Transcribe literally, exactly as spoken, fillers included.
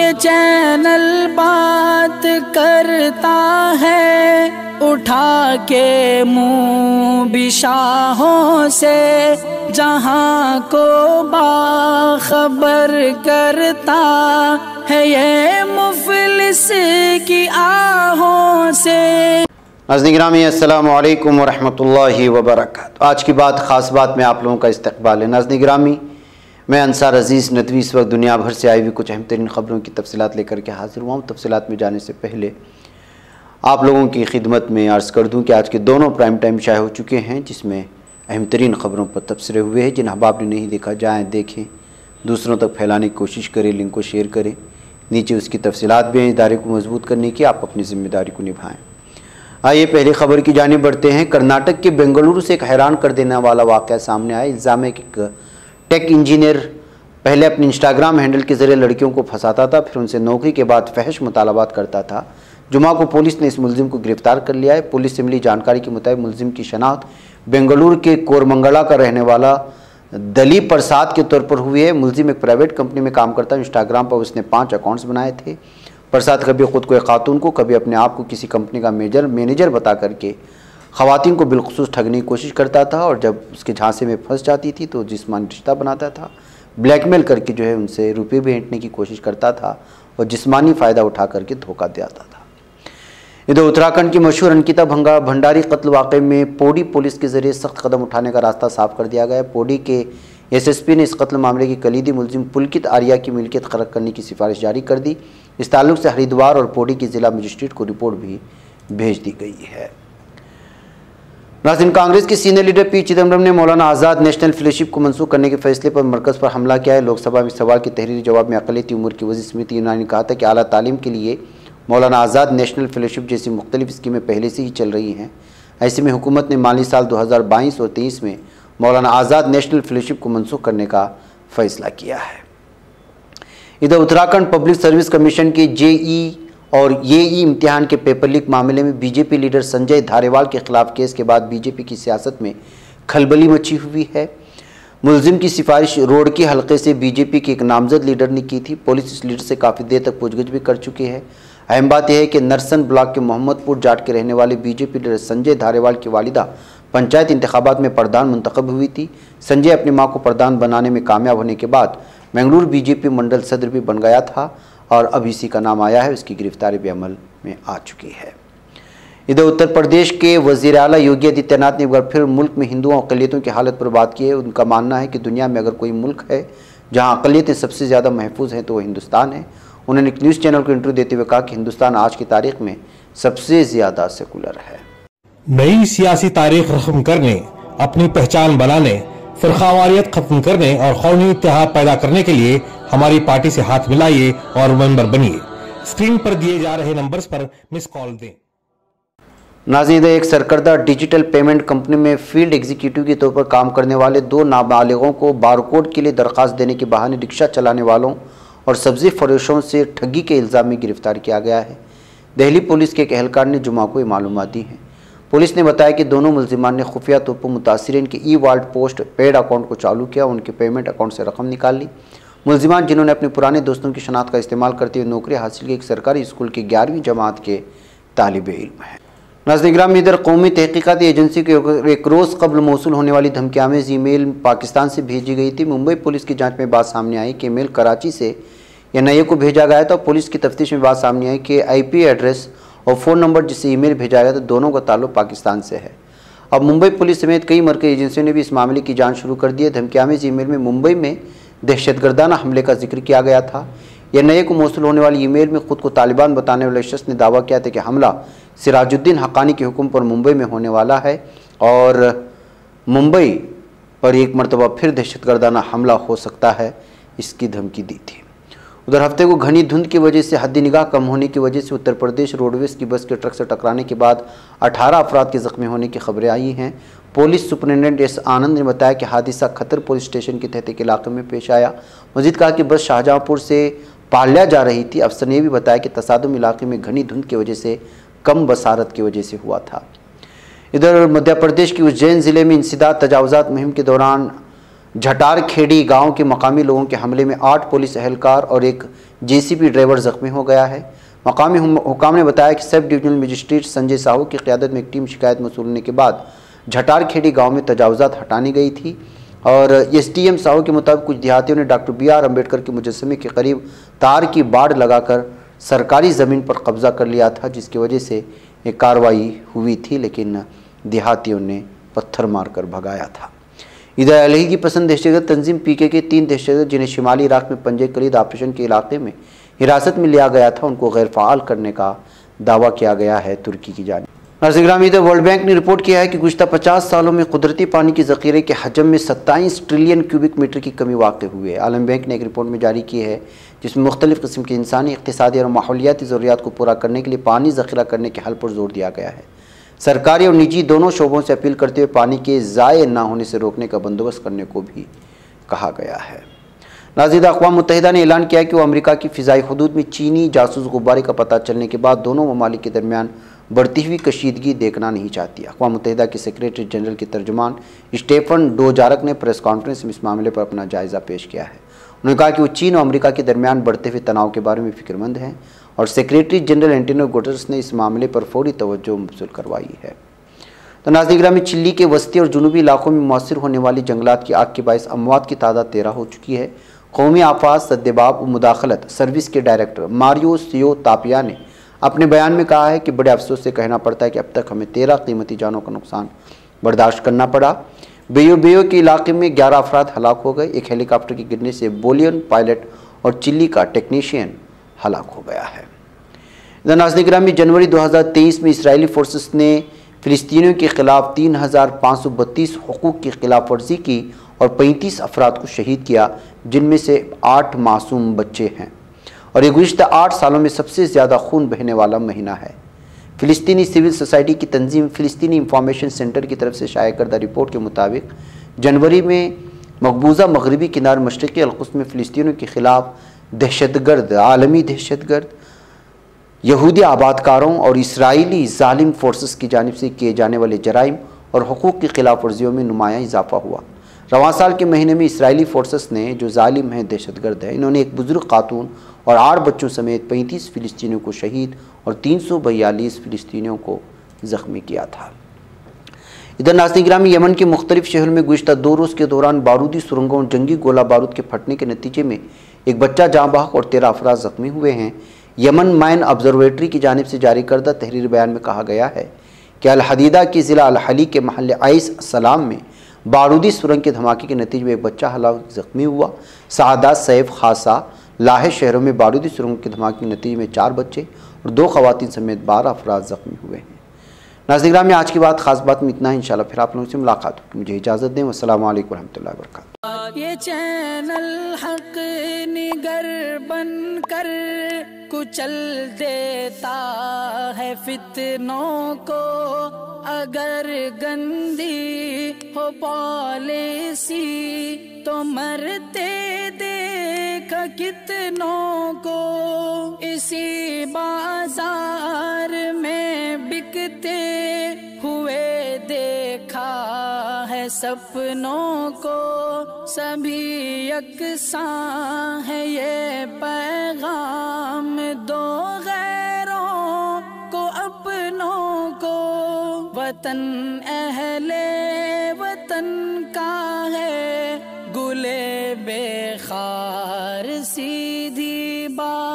ये चैनल बात करता है उठा के मुंह बिशाहों से, जहां को बाखबर करता है ये मुफलिस की आहों से। नाज़रीन-ए-किराम, अस्सलामु अलैकुम वरहमतुल्लाहि वबरकातुहू। आज की बात ख़ास बात में आप लोगों का इस्तकबाल है। नाज़रीन-ए-किरामी, मैं अंसार अजीज़ नदवी इस वक्त दुनिया भर से आई हुई कुछ अहम तरीन ख़बरों की तफसीलात लेकर के हाज़िर हुआ हूँ। तफसीलात में जाने से पहले आप लोगों की खिदमत में अर्ज़ कर दूँ कि आज के दोनों प्राइम टाइम शाये हो चुके हैं, जिसमें अहम तरीन ख़बरों पर तबसरे हुए हैं। जिन अहबाब ने नहीं देखा, जाएँ देखें, दूसरों तक फैलाने की कोशिश करें, लिंक को शेयर करें। नीचे उसकी तफसीलात भी हैं। इदारे को मजबूत करने की आप अपनी ज़िम्मेदारी को निभाएँ। आइए पहली खबर की जानिब बढ़ते हैं। कर्नाटक के बेंगलुरु से एक हैरान कर देने वाला वाक़या सामने आया। इल्ज़ाम है कि टेक इंजीनियर पहले अपने इंस्टाग्राम हैंडल के ज़रिए लड़कियों को फंसाता था, फिर उनसे नौकरी के बाद फहश मुतालबात करता था। जुमा को पुलिस ने इस मुलजिम को गिरफ्तार कर लिया है। पुलिस से मिली जानकारी के मुताबिक मुलजिम की शनाख्त बेंगलुरु के कोरमंगला का रहने वाला दली प्रसाद के तौर पर हुई है। मुलजिम एक प्राइवेट कंपनी में काम करता है। इंस्टाग्राम पर उसने पाँच अकाउंट्स बनाए थे। प्रसाद कभी खुद को एक खातून को, कभी अपने आप को किसी कंपनी का मेजर मैनेजर बता करके ख़वातीन को बिलखसूस ठगने की कोशिश करता था, और जब उसके झांसे में फंस जाती थी तो जिस्मानी रिश्ता बनाता था, ब्लैकमेल करके जो है उनसे रुपये भी ऐंठने की कोशिश करता था और जिस्मानी फ़ायदा उठा करके धोखा देता था। इधर उत्तराखंड की मशहूर अंकिता भंडारी कत्ल वाक़े में पौड़ी पुलिस के ज़रिए सख्त कदम उठाने का रास्ता साफ कर दिया गया है। पौड़ी के एस एस पी ने इस कत्ल मामले की कलीदी मुलजिम पुलकित आर्या की मिल्कियत ख़राब करने की सिफारिश जारी कर दी। इस ताल्लुक़ से हरिद्वार और पौड़ी की ज़िला मजिस्ट्रेट को रिपोर्ट भी भेज दी गई है। नाज़रीन, कांग्रेस के सीनियर लीडर पी चिदम्बरम ने मौलाना आज़ाद नेशनल फेलोशिप को मंसूख करने के फैसले पर मरकज़ पर हमला किया है। लोकसभा में सवाल के तहरीरी जवाब में अक़लियती उम्र की वज़ीर स्मृति ईरानी ने कहा था कि आला तालीम के लिए मौलाना आज़ाद नेशनल फेलोशिप जैसी मुख्तलिफ स्कीमें पहले से ही चल रही हैं। ऐसे में हुकूमत ने माली साल दो हज़ार बाईस और तेईस में मौलाना आज़ाद नेशनल फेलोशिप को मंसूख करने का फैसला किया है। इधर उत्तराखंड पब्लिक सर्विस कमीशन के जे ई और ये ई इम्तिहान के पेपर लीक मामले में बीजेपी लीडर संजय धारेवाल के खिलाफ केस के बाद बीजेपी की सियासत में खलबली मची हुई है। मुलजिम की सिफारिश रोड के हलके से बीजेपी के एक नामजद लीडर ने की थी। पुलिस इस लीडर से काफ़ी देर तक पूछगिछ भी कर चुकी है। अहम बात यह है कि नरसन ब्लॉक के मोहम्मदपुर जाट के रहने वाले बीजेपी लीडर संजय धारेवाल की वालिदा पंचायत इंतखाबात में प्रधान मुंतखब हुई थी। संजय अपनी माँ को प्रधान बनाने में कामयाब होने के बाद बेंगलुरु बीजेपी मंडल सदर भी बन गया था, और अब इसी का नाम आया है। उसकी गिरफ्तारी भी अमल में आ चुकी है। इधर उत्तर प्रदेश के वज़ीर आला योगी आदित्यनाथ ने एक बार फिर मुल्क में हिंदुओं और अक़लियतों की हालत पर बात की है। उनका मानना है कि दुनिया में अगर कोई मुल्क है जहां अक़लियतें सबसे ज़्यादा महफूज हैं तो वो हिंदुस्तान है। उन्होंने एक न्यूज़ चैनल को इंटरव्यू देते हुए कहा कि हिंदुस्तान आज की तारीख में सबसे ज़्यादा सेकुलर है। नई सियासी तारीख रकम करने, अपनी पहचान बनाने, फिरकावारियत खत्म करने और कौमी इत्तेहाद पैदा करने के लिए हमारी पार्टी से हाथ मिलाइए और मेंबर बनिए। स्क्रीन पर दिए जा रहे नंबर्स पर मिस कॉल दें। नाज़रीन, एक सरकर्दा डिजिटल पेमेंट कंपनी में फील्ड एग्जीक्यूटिव के तौर पर काम करने वाले दो नाबालिगों को बारकोड के लिए दरख्वास्त देने के बहाने रिक्शा चलाने वालों और सब्जी फरोशों से ठगी के इल्ज़ाम में गिरफ्तार किया गया है। दिल्ली पुलिस के एक एहलकार ने जुमा को ये मालूमात दी है। पुलिस ने बताया कि दोनों मुलजिमान ने खुफिया तौर पर मुतासरीन के e wallet post paid account को चालू किया, उनके पेमेंट अकाउंट से रकम निकाल ली। मुलजिमान, जिन्होंने अपने पुराने दोस्तों की शनाख्त का इस्तेमाल करते हुए नौकरी हासिल की, एक सरकारी स्कूल की ग्यारहवीं जमात के तालिब इल्म हैं। नाज़रीन-ए-किराम, इधर कौमी तहकीकाती एजेंसी को एक रोज़ कबल मौसूल होने वाली धमकीआमेज़ ई मेल पाकिस्तान से भेजी गई थी। मुंबई पुलिस की जाँच में बात सामने आई कि मेल कराची से एन आई ए को भेजा गया था। पुलिस की तफ्तीश में बात सामने आई कि आई पी एड्रेस और फ़ोन नंबर जिससे ईमेल भेजा गया था, दोनों का ताल्लुक पाकिस्तान से है। अब मुंबई पुलिस समेत कई मरकज़ी एजेंसियों ने भी इस मामले की जांच शुरू कर दी है। धमकीआमेज़ ईमेल में मुंबई में दहशतगर्दाना हमले का जिक्र किया गया था। यह नए को मौसूल होने वाली ईमेल में खुद को तालिबान बताने वाले शख्स ने दावा किया था कि हमला सिराजुद्दीन हक़ानी के हुक्म पर मुंबई में होने वाला है और मुंबई पर एक मरतबा फिर दहशतगर्दाना हमला हो सकता है, इसकी धमकी दी थी। उधर हफ्ते को घनी धुंध की वजह से हद्दी निगाह कम होने की वजह से उत्तर प्रदेश रोडवेज की बस के ट्रक से टकराने के बाद अठारह अफराद के ज़ख्मी होने की खबरें आई हैं। पुलिस सुपरिटेंडेंट एस आनंद ने बताया कि हादसा खतर पुलिस स्टेशन के तहत एक इलाके में पेश आया। मजीद कहा कि बस शाहजहाँपुर से पाल्या जा रही थी। अफसर ने भी बताया कि तसादुम इलाके में घनी धुंध की वजह से कम बसारत की वजह से हुआ था। इधर मध्य प्रदेश के उज्जैन ज़िले में इंसदाद तजावज़ात मुहिम के दौरान झटारखेड़ी गांव के मकामी लोगों के हमले में आठ पुलिस अहलकार और एक जेसीबी ड्राइवर जख्मी हो गया है। मकामी हुकाम ने बताया कि सब डिवीजनल मजिस्ट्रेट संजय साहू की क़्यादत में एक टीम शिकायत वसूलने के बाद झटारखेड़ी गांव में तजावज़ात हटानी गई थी और एस डी एम साहू के मुताबिक कुछ देहातियों ने डॉक्टर बी आर अम्बेडकर के मुजस्मे के करीब तार की बाड़ लगाकर सरकारी ज़मीन पर कब्ज़ा कर लिया था, जिसकी वजह से एक कार्रवाई हुई थी लेकिन देहातियों ने पत्थर मारकर भगाया था। इधर अलही की पसंद दहशतगर्द तंजीम पीके के तीन दहशतगर्द जिन्हें शिमाली इराक में पंजे करीद ऑपरेशन के इलाके में हिरासत में लिया गया था, उनको गैर फ़ाल करने का दावा किया गया है तुर्की की जानिब। नाज़रीन, इधर वर्ल्ड बैंक ने रिपोर्ट किया है कि गुज़श्ता पचास सालों में कुदरती पानी के ज़ख़ीरे के हजम में सत्ताईस ट्रिलियन क्यूबिक मीटर की कमी वाक़ हुई है। आलम बैंक ने एक रिपोर्ट में जारी की है जिसमें मुख्तलिफ़ किस्म के इंसानी, इक़्तिसादी और माहौलियाती ज़रूरियात को पूरा करने के लिए पानी ज़ख़ीरा करने के हल पर जोर दिया गया है। सरकारी और निजी दोनों शोबों से अपील करते हुए पानी के ज़ाये ना होने से रोकने का बंदोबस्त करने को भी कहा गया है। नाज़रीन, अक़वाम मुत्तहिदा ने ऐलान किया कि वह अमरीका की फ़िज़ाई हदूद में चीनी जासूस गुब्बारे का पता चलने के बाद दोनों ममालिक के दरमियान बढ़ती हुई कशीदगी देखना नहीं चाहती। अक़वाम मुत्तहिदा के सेक्रेटरी जनरल के तर्जुमान स्टेफन डुजारिक ने प्रेस कॉन्फ्रेंस में इस मामले पर अपना जायज़ा पेश किया है। उन्होंने कहा कि वो चीन और अमरीका के दरमियान बढ़ते हुए तनाव के बारे में फ़िक्रमंद हैं और सेक्रेटरी जनरल एंटोनियो गुटर्रेस ने इस मामले पर फौरी तवज्जो मबसूल करवाई है। तो नाज़रीन, में चिली के वस्ती और जुनूबी इलाकों में मुअस्सर होने वाली जंगलात की आग के बायस अमवात की तादाद तेरह हो चुकी है। कौमी आफात सद्देबाब व मुदाखलत सर्विस के डायरेक्टर मारियो सियो तापिया ने अपने बयान में कहा है कि बड़े अफसोस से कहना पड़ता है कि अब तक हमें तेरह कीमती जानों का नुकसान बर्दाश्त करना पड़ा। बेयो बेयो के इलाके में ग्यारह अफराद हलाक हो गए। एक हेलीकॉप्टर के गिरने से बोलियन पायलट और चिली का टेक्नीशियन हलाक हो गया है। नाज़रीन में जनवरी दो हज़ार तेईस में इसराइली फोर्सेस ने फ़िलिस्तीनियों के ख़िलाफ़ तीन हज़ार पाँच सौ बत्तीस हकूक़ की खिलाफ वर्जी की और पैंतीस अफराद को शहीद किया, जिनमें से आठ मासूम बच्चे हैं और ये गुज़िश्ता आठ सालों में सबसे ज़्यादा खून बहने वाला महीना है। फ़िलिस्तीनी सिविल सोसाइटी की तंजीम फ़िलिस्तीनी इंफॉर्मेशन सेंटर की तरफ से शाया करदा रिपोर्ट के मुताबिक जनवरी में मकबूजा मगरबी किनार मशरक़ी अलक़ुद्स में फ़िलिस्तीनियों के ख़िलाफ़ दहशतगर्द, आलमी दहशतगर्द, यहूदी आबादकारों और इसराइली ज़ालिम फोर्सेस की जानिब से किए जाने वाले जराइम और हकूक़ की खिलाफ वर्जियों में नुमायाँ इजाफ़ा हुआ। रवां साल के महीने में इसराइली फोर्सेस ने, जो ज़ालिम हैं, दहशतगर्द हैं, इन्होंने एक बुज़ुर्ग खातून और आठ बच्चों समेत पैंतीस फ़िलिस्तीनियों को शहीद और तीन सौ बयालीस फ़िलिस्तीनियों को ज़ख्मी किया था। इधर नाज़रीन, यमन के मुख्तलिफ़ शहरों में गुज़िश्ता दो रोज़ के दौरान बारूदी सुरंगों और जंगी गोला बारूद के फटने के नतीजे में एक बच्चा जाँ बहक और तेरह अफराद ज़ख्मी हुए हैं। यमन माइन ऑब्जर्वेटरी की जानिब से जारी करदा तहरीर बयान में कहा गया है कि अलहदीदा की ज़िला अलहली के महल आइस सलाम में बारूदी सुरंग के धमाके के नतीजे में एक बच्चा हलाक ज़ख्मी हुआ। सादा, सैफ, खासा, लाहे शहरों में बारूदी सुरंग के धमाके के नतीजे में चार बच्चे और दो खवातीन समेत बारह अफराद ज़ख्मी हुए हैं। नाज़रीन, में आज की बात खास बात में इतना ही। इंशाल्लाह फिर आप लोगों से मुलाकात होगी। मुझे इजाज़त दें। अस्सलामु अलैकुम रहमतुल्लाहि व बरकातहू। ये चैनल हक निगर बनकर कुचल देता है फितनों को, अगर गंदी हो पॉलिसी तो मरते देख कितनों को, इसी बाजार में बिकते हुए देखा है सपनों को, सभी यकसां है ये पैगाम, दो गैरों को अपनों को, वतन अहले वतन का है गुले बेखार सीधी बात।